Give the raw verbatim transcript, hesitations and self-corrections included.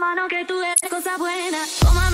mano que tú eres cosa buena.